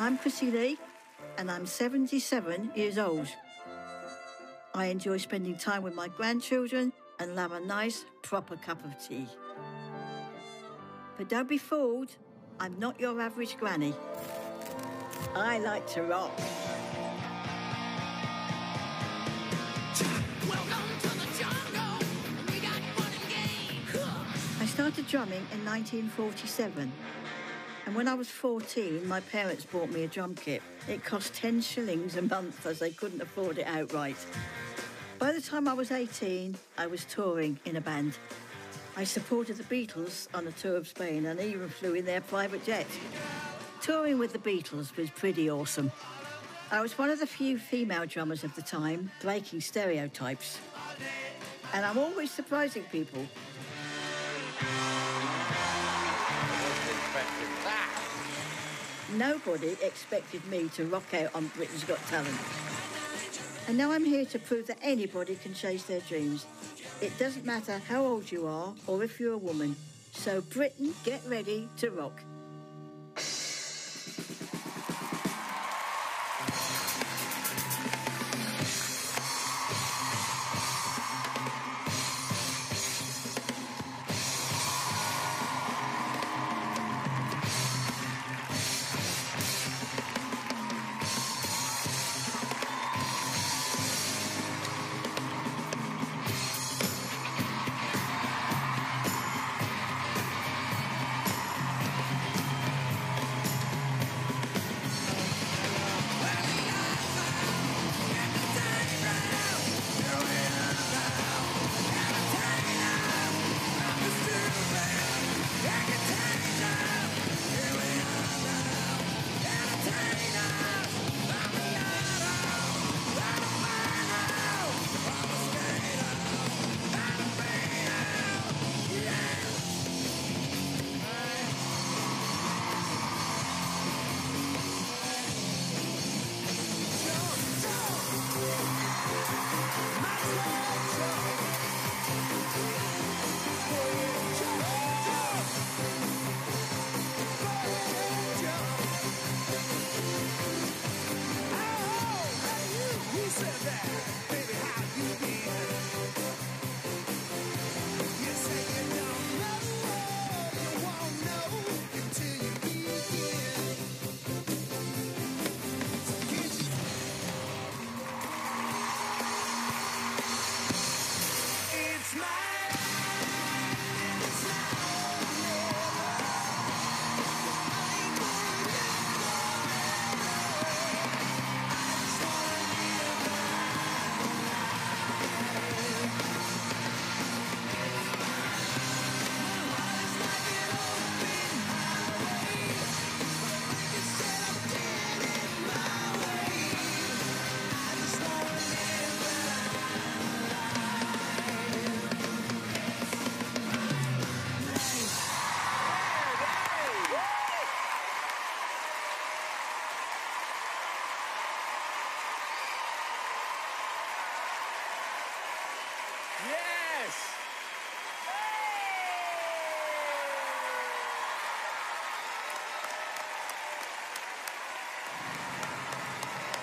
I'm Crissy Lee, and I'm 77 years old. I enjoy spending time with my grandchildren and love a nice, proper cup of tea. But don't be fooled, I'm not your average granny. I like to rock. I started drumming in 1947, and when I was 14, my parents bought me a drum kit. It cost 10 shillings a month as they couldn't afford it outright. By the time I was 18, I was touring in a band. I supported the Beatles on a tour of Spain and even flew in their private jet. Touring with the Beatles was pretty awesome. I was one of the few female drummers of the time, breaking stereotypes. And I'm always surprising people. Nobody expected me to rock out on Britain's Got Talent. And now I'm here to prove that anybody can chase their dreams. It doesn't matter how old you are or if you're a woman. So Britain, get ready to rock.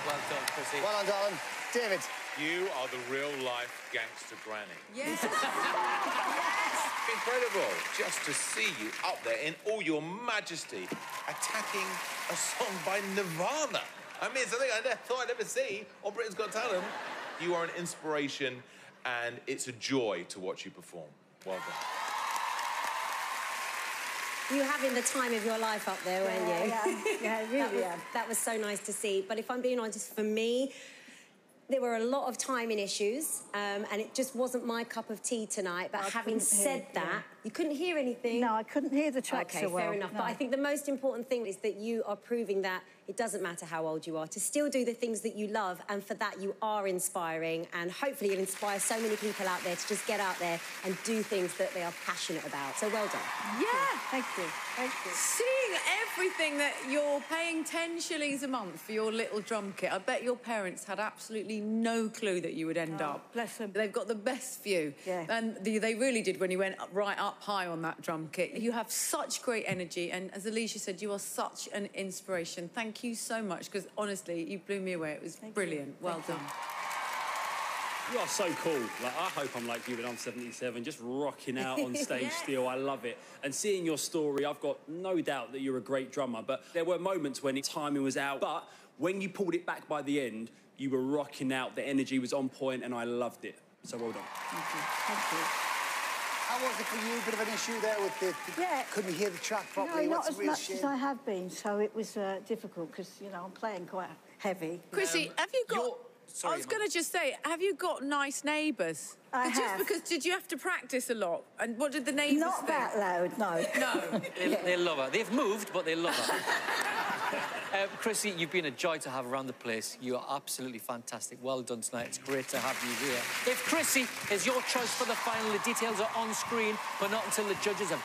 Well done, Crissy. Well done, darling. David. You are the real-life gangster granny. Yes. Yes! Incredible. Just to see you up there in all your majesty attacking a song by Nirvana. I mean, something I never thought I'd ever see on Britain's Got Talent. You are an inspiration, and it's a joy to watch you perform. Well done. You were having the time of your life up there, weren't you? Yeah, really. That was so nice to see. But if I'm being honest, for me, there were a lot of timing issues, and it just wasn't my cup of tea tonight. But having said that, you couldn't hear anything. No, I couldn't hear the track so well. Okay, fair enough. No. But I think the most important thing is that you are proving that it doesn't matter how old you are, to still do the things that you love, and for that you are inspiring, and hopefully you'll inspire so many people out there to just get out there and do things that they are passionate about. So well done. Yeah. Thank you. Thank you. Seeing everything that you're paying 10 shillings a month for your little drum kit, I bet your parents had absolutely no clue that you would end up. Bless them. They've got the best view. Yeah. And they really did when you went right up up high on that drum kit. You have such great energy, and as Alesha said, you are such an inspiration. Thank you so much, because honestly, you blew me away. It was brilliant. Well done. You are so cool. Like, I hope I'm like you when I'm 77, just rocking out on stage still. I love it. And seeing your story, I've got no doubt that you're a great drummer, but there were moments when timing was out, but when you pulled it back by the end, you were rocking out, the energy was on point, and I loved it. So well done. Thank you. Thank you. How was it for you? A bit of an issue there with the... Yeah. Couldn't hear the track properly. No, not as much as I have been, so it was difficult, because, you know, I'm playing quite heavy. Chrissy, have you got... Sorry, I was going to just say, have you got nice neighbours? I have. Just because, did you have to practice a lot? And what did the neighbours think? Not that loud, no. No. They love her. They've moved, but they love her. Chrissy, you've been a joy to have around the place. You are absolutely fantastic. Well done tonight. It's great to have you here. If Chrissy is your choice for the final, the details are on screen, but not until the judges have...